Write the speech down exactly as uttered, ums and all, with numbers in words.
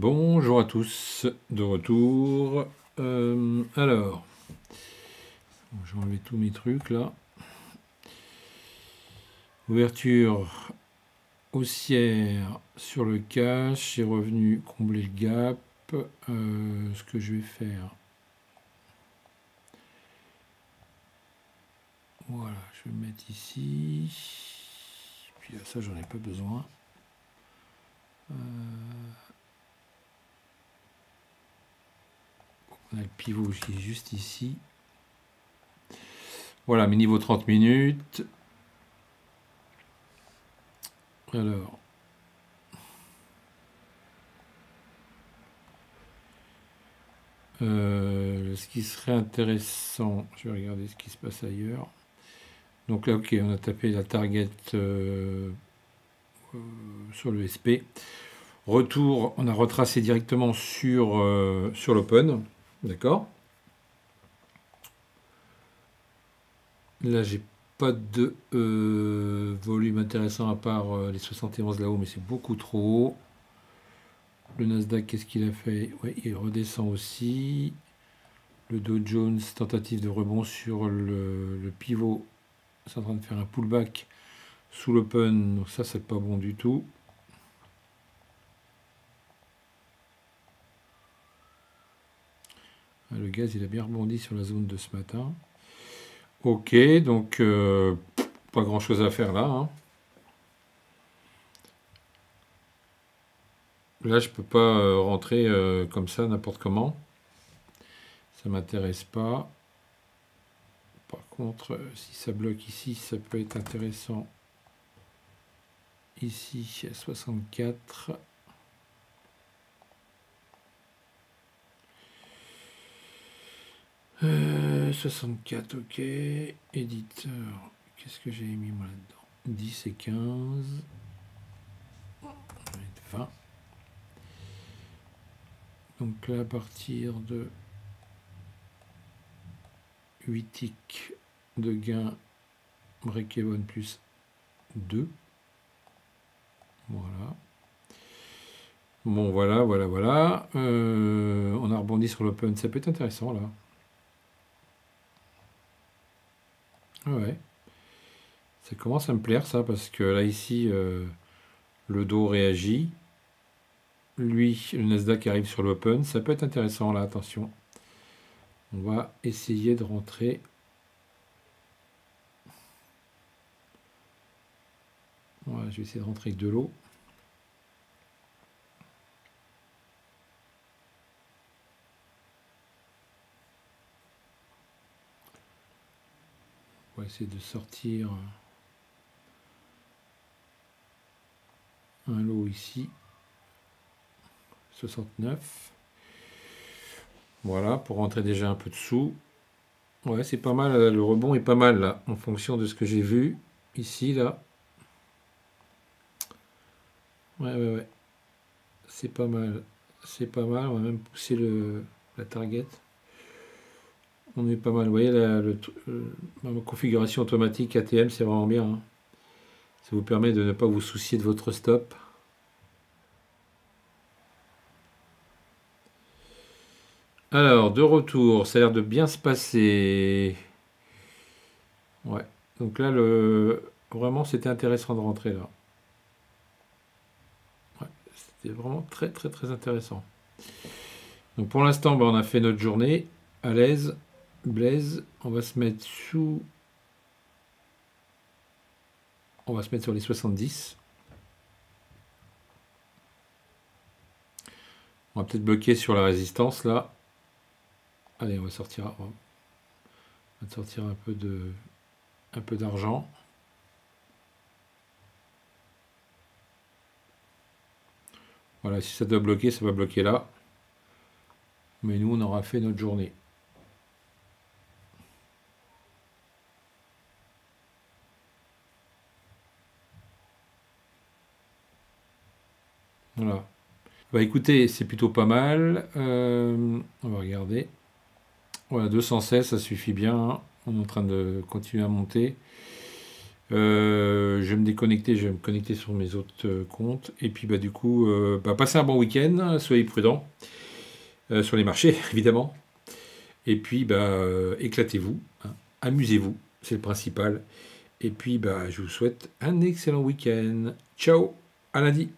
Bonjour à tous, de retour. Euh, alors, je vais enlever tous mes trucs là. Ouverture haussière sur le cash, j'ai revenu combler le gap. Euh, ce que je vais faire, voilà, je vais me mettre ici, puis là, ça j'en ai pas besoin. Euh... On a le pivot qui est juste ici. Voilà, mes niveaux trente minutes. Alors, euh, ce qui serait intéressant, je vais regarder ce qui se passe ailleurs. Donc là, ok, on a tapé la target euh, euh, sur le S P. Retour, on a retracé directement sur, euh, sur l'open. D'accord. Là, j'ai pas de euh, volume intéressant à part euh, les soixante et onze là-haut, mais c'est beaucoup trop haut. Le Nasdaq, qu'est-ce qu'il a fait? Ouais, il redescend aussi. Le Dow Jones, tentative de rebond sur le, le pivot. C'est en train de faire un pullback sous l'open, donc ça, c'est pas bon du tout. Le gaz, il a bien rebondi sur la zone de ce matin. Ok, donc euh, pas grand chose à faire là. Hein. Là, je peux pas rentrer euh, comme ça, n'importe comment. Ça m'intéresse pas. Par contre, si ça bloque ici, ça peut être intéressant. Ici, à soixante-quatre. Euh, soixante-quatre, ok. Éditeur, qu'est-ce que j'ai mis moi là-dedans? dix et quinze. vingt. Donc là, à partir de huit ticks de gain, break-even plus deux. Voilà. Bon, voilà, voilà, voilà. Euh, on a rebondi sur l'open, ça peut être intéressant là. Ouais, ça commence à me plaire ça, parce que là ici, euh, le dos réagit, lui, le Nasdaq arrive sur l'open, ça peut être intéressant là, attention, on va essayer de rentrer, voilà, je vais essayer de rentrer avec de l'eau. Essayer de sortir un lot ici, soixante-neuf, voilà, pour rentrer déjà un peu de sous. Ouais, c'est pas mal, le rebond est pas mal là, en fonction de ce que j'ai vu ici, là. Ouais, ouais, ouais, c'est pas mal, c'est pas mal, on va même pousser le, la target. On est pas mal, vous voyez, la, le, la configuration automatique A T M, c'est vraiment bien. Hein. Ça vous permet de ne pas vous soucier de votre stop. Alors, de retour, ça a l'air de bien se passer. Ouais, donc là, le... vraiment, c'était intéressant de rentrer là. Ouais, c'était vraiment très, très, très intéressant. Donc, pour l'instant, bah, on a fait notre journée à l'aise. Blaise, on va se mettre sous, on va se mettre sur les soixante-dix. On va peut-être bloquer sur la résistance là. Allez, on va sortir, on va sortir un peu de, un peu d'argent. Voilà, si ça doit bloquer, ça va bloquer là. Mais nous, on aura fait notre journée. Voilà. Bah écoutez, c'est plutôt pas mal. Euh, on va regarder. Voilà, deux cent seize, ça suffit bien. Hein. On est en train de continuer à monter. Euh, je vais me déconnecter, je vais me connecter sur mes autres euh, comptes. Et puis, bah, du coup, euh, bah, passez un bon week-end, soyez prudents euh, sur les marchés, évidemment. Et puis, bah, euh, éclatez-vous, hein, amusez-vous, c'est le principal. Et puis, bah, je vous souhaite un excellent week-end. Ciao, à lundi.